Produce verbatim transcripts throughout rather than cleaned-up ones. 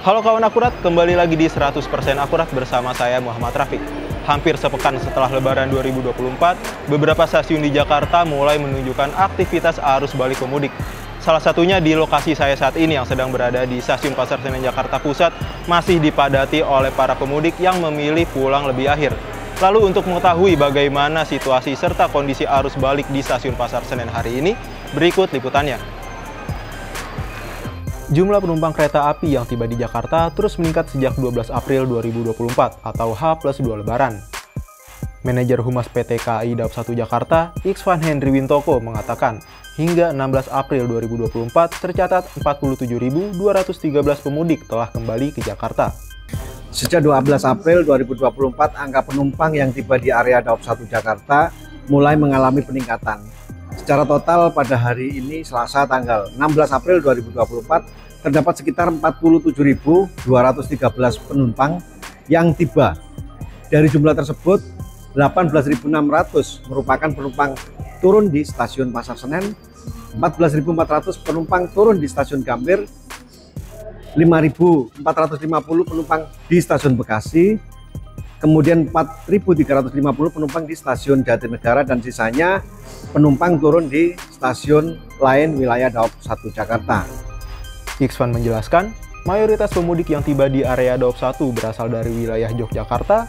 Halo kawan akurat, kembali lagi di seratus persen Akurat bersama saya Muhammad Rafiq. Hampir sepekan setelah Lebaran dua ribu dua puluh empat, beberapa stasiun di Jakarta mulai menunjukkan aktivitas arus balik pemudik. Salah satunya di lokasi saya saat ini yang sedang berada di Stasiun Pasar Senen Jakarta Pusat masih dipadati oleh para pemudik yang memilih pulang lebih akhir. Lalu untuk mengetahui bagaimana situasi serta kondisi arus balik di Stasiun Pasar Senen hari ini, berikut liputannya. Jumlah penumpang kereta api yang tiba di Jakarta terus meningkat sejak dua belas April dua ribu dua puluh empat atau H plus dua Lebaran. Manajer Humas P T K A I Daop satu Jakarta, Iksvan Hendri Wintoko mengatakan, hingga enam belas April dua ribu dua puluh empat tercatat empat puluh tujuh ribu dua ratus tiga belas pemudik telah kembali ke Jakarta. Sejak dua belas April dua ribu dua puluh empat, angka penumpang yang tiba di area Daop satu Jakarta mulai mengalami peningkatan. Secara total pada hari ini Selasa tanggal enam belas April dua ribu dua puluh empat terdapat sekitar empat puluh tujuh ribu dua ratus tiga belas penumpang yang tiba. Dari jumlah tersebut delapan belas ribu enam ratus merupakan penumpang turun di Stasiun Pasar Senen, empat belas ribu empat ratus penumpang turun di Stasiun Gambir, lima ribu empat ratus lima puluh penumpang di Stasiun Bekasi, kemudian empat ribu tiga ratus lima puluh penumpang di Stasiun Jatinegara dan sisanya penumpang turun di stasiun lain wilayah Daop satu Jakarta. Iksvan menjelaskan, mayoritas pemudik yang tiba di area Daop satu berasal dari wilayah Yogyakarta,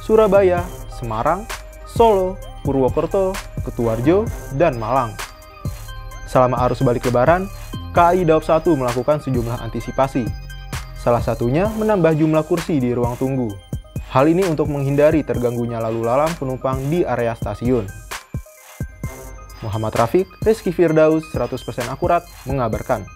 Surabaya, Semarang, Solo, Purwokerto, Kutoarjo, dan Malang. Selama arus balik Lebaran, K A I Daop satu melakukan sejumlah antisipasi. Salah satunya menambah jumlah kursi di ruang tunggu. Hal ini untuk menghindari terganggunya lalu lalang penumpang di area stasiun. Muhammad Rafiq, Rizki Firdaus, seratus persen Akurat, mengabarkan.